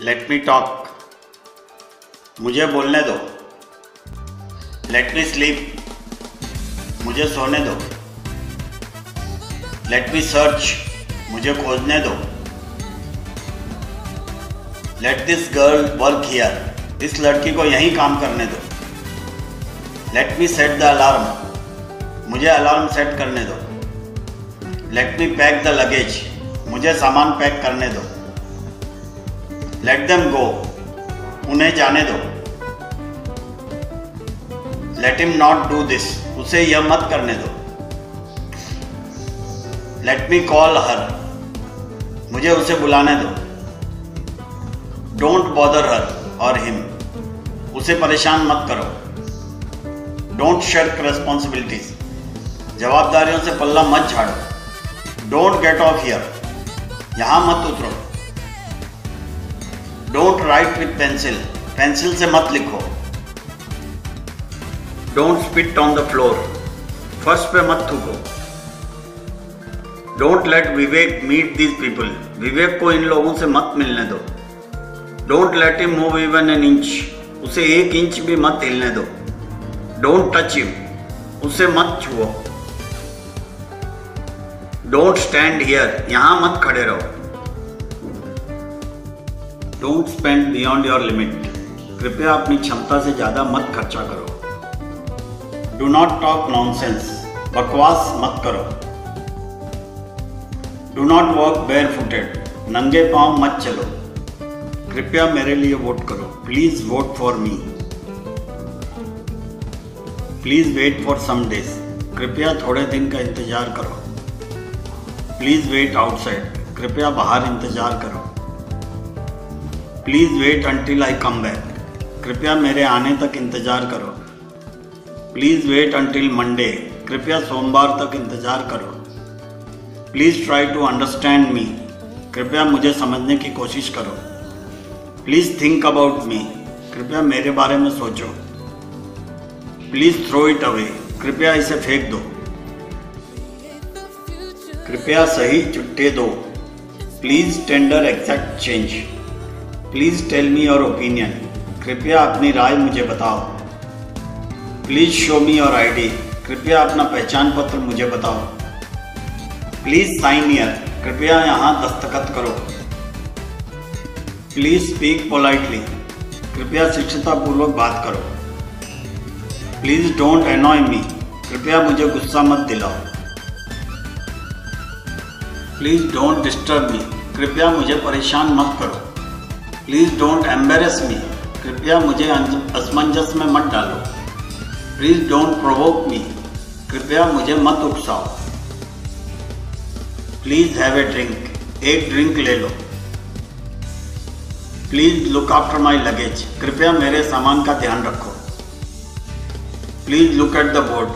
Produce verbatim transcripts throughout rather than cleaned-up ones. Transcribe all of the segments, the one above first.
Let me talk, मुझे बोलने दो। लेट मी स्लीप, मुझे सोने दो। लेट मी सर्च, मुझे खोजने दो। Let this girl work here, इस लड़की को यहीं काम करने दो। Let me set the alarm, मुझे अलार्म सेट करने दो। Let me pack the luggage, मुझे सामान पैक करने दो। लेट देम गो, उन्हें जाने दो। Let him not do this, उसे यह मत करने दो। लेट मी कॉल हर, मुझे उसे बुलाने दो। डोंट बॉदर हर और हिम, उसे परेशान मत करो। डोंट शर्क रेस्पॉन्सिबिलिटीज, जवाबदारियों से पल्ला मत झाड़ो। डोंट गेट ऑफ हियर, यहाँ मत उतरो। Don't write with pencil, pencil से मत लिखो। Don't spit on the floor, फर्श पे मत थूको। Don't let Vivek meet these people, Vivek को इन लोगों से मत मिलने दो। Don't let him move even an inch, उसे एक इंच भी मत हिलने दो। डोंट टच हिम, उसे मत छुओ। डोंट स्टैंड हियर, यहाँ मत खड़े रहो। Don't spend beyond your limit, कृपया अपनी क्षमता से ज़्यादा मत खर्चा करो। डू नॉट टॉक नॉनसेंस, बकवास मत करो। Do not walk bear footed, नंगे पाँव मत चलो। कृपया मेरे लिए वोट करो, please vote for me. Please wait for some days, कृपया थोड़े दिन का इंतज़ार करो। प्लीज़ वेट आउटसाइड, कृपया बाहर इंतज़ार करो। Please wait until I come back, कृपया मेरे आने तक इंतज़ार करो। प्लीज़ वेट अंटिल मंडे, कृपया सोमवार तक इंतज़ार करो। Please try to understand me, कृपया मुझे समझने की कोशिश करो। प्लीज़ थिंक अबाउट मी, कृपया मेरे बारे में सोचो। प्लीज़ थ्रो इट अवे, कृपया इसे फेंक दो। कृपया सही चुट्टे दो। Please tender exact change. Please tell me your opinion, कृपया अपनी राय मुझे बताओ। Please show me your ID, कृपया अपना पहचान पत्र मुझे बताओ। प्लीज़ साइन हियर, कृपया यहाँ दस्तखत करो। प्लीज़ स्पीक पोलाइटली, कृपया शिष्टतापूर्वक बात करो। प्लीज़ डोंट एनॉय मी, कृपया मुझे गुस्सा मत दिलाओ। प्लीज़ डोंट डिस्टर्ब मी, कृपया मुझे परेशान मत करो। प्लीज़ डोंट एम्बेरस मी, कृपया मुझे असमंजस में मत डालो। प्लीज़ डोंट प्रोवोक मी, कृपया मुझे मत उकसाओ। प्लीज़ हैव ए ड्रिंक, एक ड्रिंक ले लो। Please look after my luggage, कृपया मेरे सामान का ध्यान रखो। Please look at the board,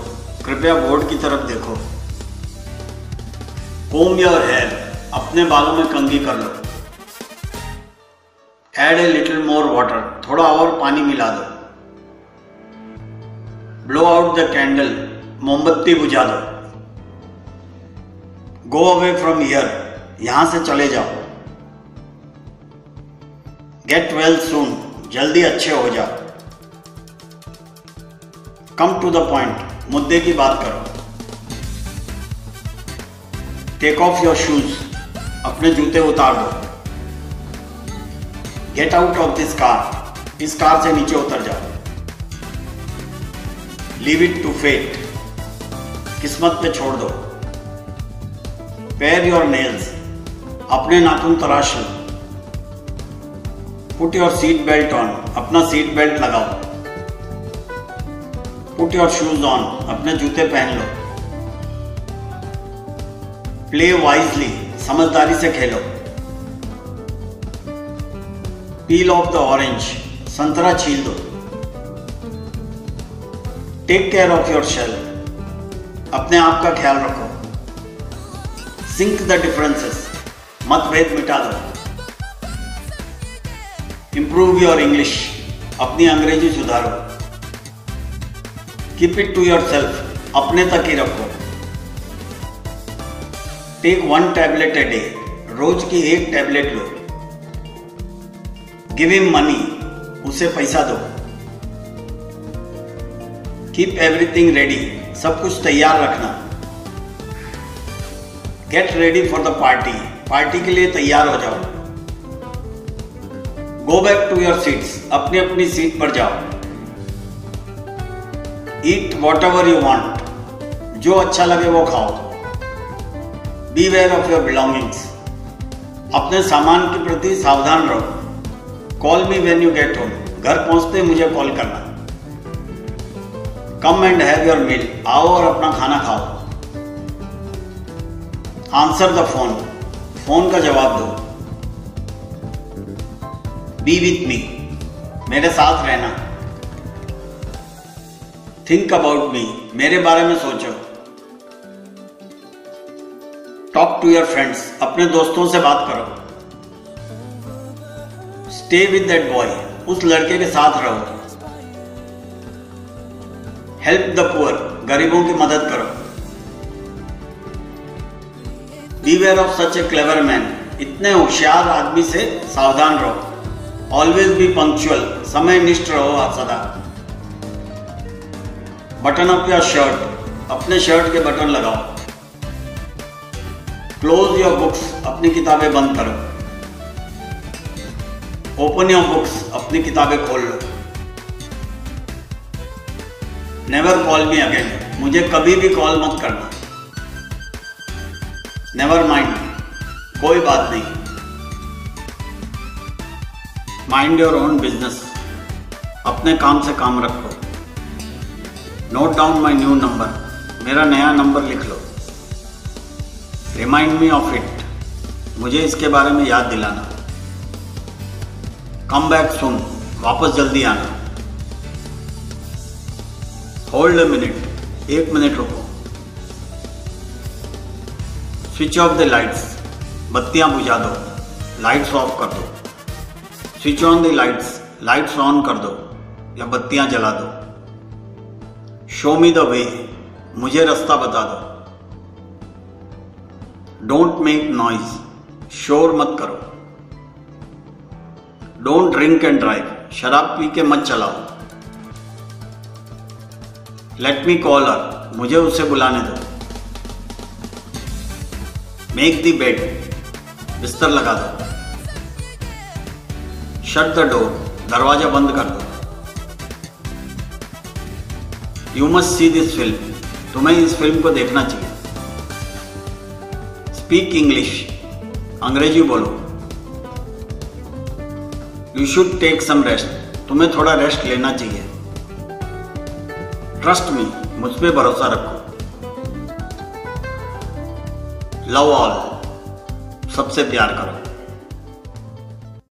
कृपया बोर्ड की तरफ देखो। कोम योर हेयर, अपने बालों में कंघी कर लो। Add a little more water, थोड़ा और पानी मिला दो। Blow out the candle, मोमबत्ती बुझा दो। Go away from here, यहाँ से चले जाओ। Get well soon, जल्दी अच्छे हो जाओ। Come to the point, मुद्दे की बात करो। Take off your shoes, अपने जूते उतार दो। Get out of this car, इस कार से नीचे उतर जाओ। लीव इट टू फेट, किस्मत पे छोड़ दो। पेयर योर नेल्स, अपने नाखून तराश लो। Put your seat belt on, अपना सीट बेल्ट लगाओ। पुट योर शूज ऑन, अपने जूते पहन लो। प्ले वाइजली, समझदारी से खेलो। पील ऑफ द ऑरेंज, संतरा छील दो। Take care of your shell, अपने आप का ख्याल रखो। सिंक द डिफरेंसेस, मतभेद मिटा दो। इम्प्रूव योर इंग्लिश, अपनी अंग्रेजी सुधारो। Keep it to yourself, अपने तक ही रखो। Take one tablet a day, रोज की एक टैबलेट लो। गिव हिम मनी, उसे पैसा दो। कीप एवरीथिंग रेडी, सब कुछ तैयार रखना। Get ready for the party, party के लिए तैयार हो जाओ। Go back to your seats, अपनी अपनी सीट पर जाओ। Eat whatever you want, जो अच्छा लगे वो खाओ। बीवेयर ऑफ योर बिलोंगिंग्स, अपने सामान के प्रति सावधान रहो। Call me when you get home, घर पहुंचते मुझे कॉल करना। Come and have your meal, आओ और अपना खाना खाओ। आंसर द फोन, फोन का जवाब दो। बी विथ मी, मेरे साथ रहना। थिंक अबाउट मी, मेरे बारे में सोचो। टॉक टू योर फ्रेंड्स, अपने दोस्तों से बात करो। स्टे विथ दैट बॉय, उस लड़के के साथ रहो। हेल्प द पुअर, गरीबों की मदद करो। Beware of such a clever man, इतने होशियार आदमी से सावधान रहो। ऑलवेज बी पंक्चुअल, समय निष्ठ रहो सदा। बटन अप योर शर्ट, अपने शर्ट के बटन लगाओ। क्लोज योर बुक्स, अपनी किताबें बंद करो। ओपन योर बुक्स, अपनी किताबें खोल लो। नेवर कॉल मी अगेन, मुझे कभी भी कॉल मत करना। नेवर माइंड, कोई बात नहीं। माइंड योर ओन बिजनेस, अपने काम से काम रखो। Note down my new number, मेरा नया नंबर लिख लो। रिमाइंड मी ऑफ इट, मुझे इसके बारे में याद दिलाना। कम बैक सून, वापस जल्दी आना। होल्ड अ मिनट, एक मिनट रुको। स्विच ऑफ द लाइट्स, बत्तियां बुझा दो, लाइट्स ऑफ कर दो। Switch on the lights, lights on कर दो या बत्तियां जला दो। शो मी द वे, मुझे रास्ता बता दो। डोंट मेक नॉइज, शोर मत करो। डोंट ड्रिंक एंड ड्राइव, शराब पी के मत चलाओ। लेट मी कॉल हर, मुझे उसे बुलाने दो। मेक दी बेड, बिस्तर लगा दो। शट द डोर, दरवाजा बंद कर दो। You must see this film, तुम्हें इस फिल्म को देखना चाहिए। स्पीक इंग्लिश, अंग्रेजी बोलो। You should take some rest, तुम्हें थोड़ा रेस्ट लेना चाहिए। ट्रस्ट मी, मुझ पे भरोसा रखो। लव ऑल, सबसे प्यार करो।